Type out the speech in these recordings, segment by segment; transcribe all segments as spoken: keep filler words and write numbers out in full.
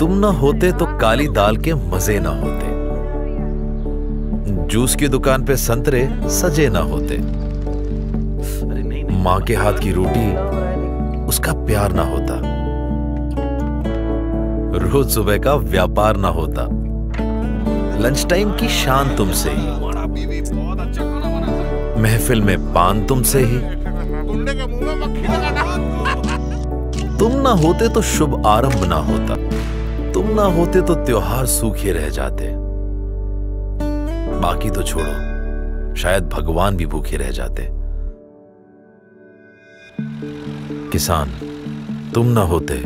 तुम ना होते तो काली दाल के मजे ना होते, जूस की दुकान पे संतरे सजे ना होते, मां के हाथ की रोटी उसका प्यार ना होता, रोज सुबह का व्यापार ना होता, लंच टाइम की शान तुमसे ही, महफिल में पान तुमसे ही। तुम ना होते तो शुभ आरंभ ना होता, तुम ना होते तो त्योहार सूखे रह जाते, बाकी तो छोड़ो शायद भगवान भी भूखे रह जाते। किसान, तुम ना होते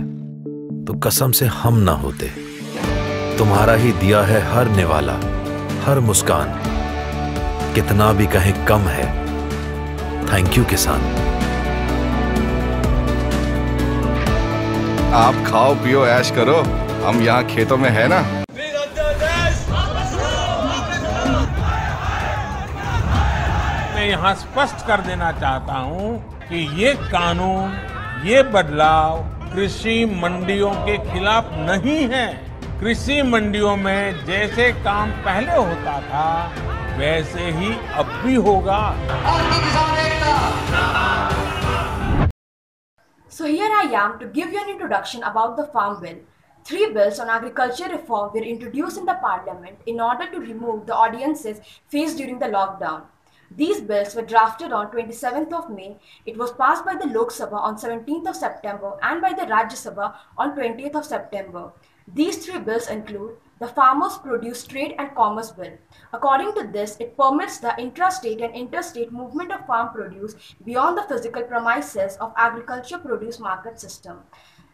तो कसम से हम ना होते, तुम्हारा ही दिया है हर निवाला, हर मुस्कान, कितना भी कहें कम है। थैंक यू किसान। आप खाओ पियो ऐश करो, हम यहाँ खेतों में है ना। मैं यहाँ स्पष्ट कर देना चाहता हूँ कि ये कानून, ये बदलाव कृषि मंडियों के खिलाफ नहीं है। कृषि मंडियों में जैसे काम पहले होता था वैसे ही अब भी होगा। So here I am to give you an introduction about the Farm Bill. Three bills on agriculture reform were introduced in the Parliament in order to remove the audiences faced during the lockdown. These bills were drafted on twenty-seventh of May. It was passed by the Lok Sabha on seventeenth of September and by the Rajya Sabha on twentieth of September. These three bills include the Farmers' Produce Trade and Commerce Bill. According to this, it permits the intrastate and interstate movement of farm produce beyond the physical premises of agriculture produce market system.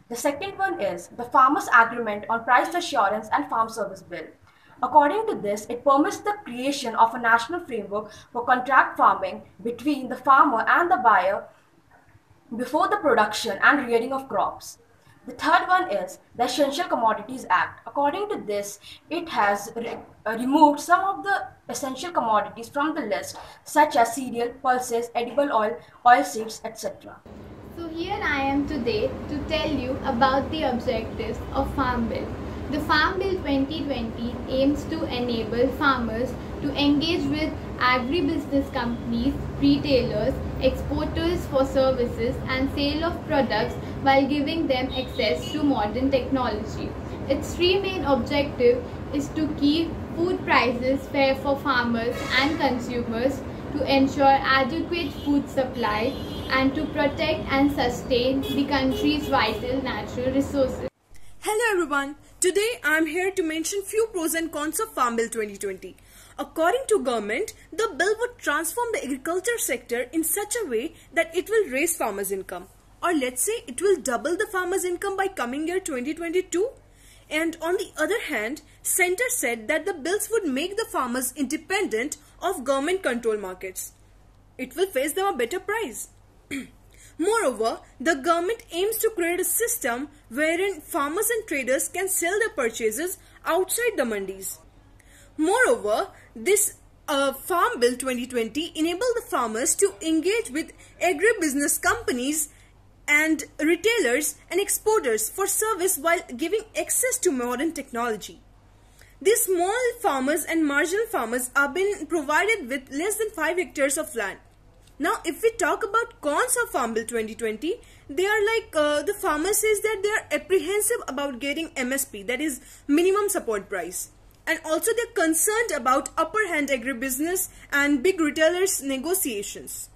The second one is the Farmers' Agreement on Price Assurance and Farm Service Bill. According to this, it permits the creation of a national framework for contract farming between the farmer and the buyer before the production and rearing of crops. The third one is the Essential Commodities Act. According to this, it has re removed some of the essential commodities from the list, such as cereal, pulses, edible oil, oilseeds, et cetera. So here I am today to tell you about the objectives of Farm Bill. The Farm Bill twenty twenty aims to enable farmers to engage with agribusiness companies, retailers, exporters for services and sale of products while giving them access to modern technology. Its three main objective is to keep food prices fair for farmers and consumers, to ensure adequate food supply, and to protect and sustain the country's vital natural resources. Hello everyone, today I am here to mention few pros and cons of Farm Bill twenty twenty. According to government, the bill would transform the agriculture sector in such a way that it will raise farmers' income. Or let's say it will double the farmers' income by coming year twenty twenty-two. And on the other hand, Centre said that the bills would make the farmers independent of government control markets. It will face them a better price. Moreover, the government aims to create a system wherein farmers and traders can sell their purchases outside the mandis. Moreover, this uh, Farm Bill twenty twenty enabled the farmers to engage with agribusiness companies and retailers and exporters for service while giving access to modern technology. These small farmers and marginal farmers are being provided with less than five hectares of land. Now, if we talk about cons of Farm Bill twenty twenty, they are like uh, the farmer says that they are apprehensive about getting M S P, that is minimum support price. And also they are concerned about upper hand agribusiness and big retailers negotiations.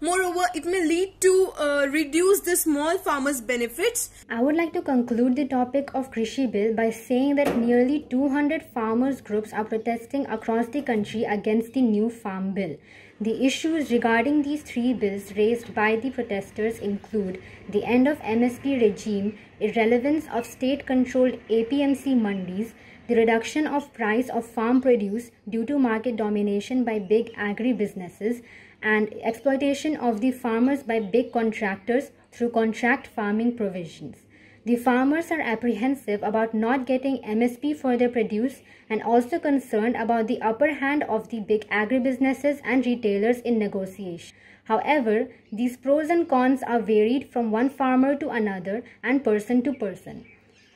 Moreover, it may lead to uh, reduce the small farmers' benefits. I would like to conclude the topic of Krishi Bill by saying that nearly two hundred farmers groups are protesting across the country against the new Farm Bill. The issues regarding these three bills raised by the protesters include the end of M S P regime, irrelevance of state-controlled A P M C mandis, the reduction of price of farm produce due to market domination by big agri-businesses, and exploitation of the farmers by big contractors through contract farming provisions. The farmers are apprehensive about not getting M S P for their produce and also concerned about the upper hand of the big agribusinesses and retailers in negotiation. However, these pros and cons are varied from one farmer to another and person to person.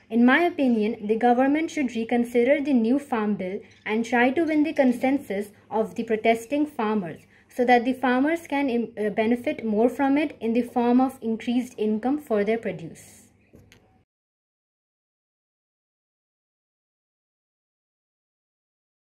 In my opinion, the government should reconsider the new Farm Bill and try to win the consensus of the protesting farmers so that the farmers can benefit more from it in the form of increased income for their produce.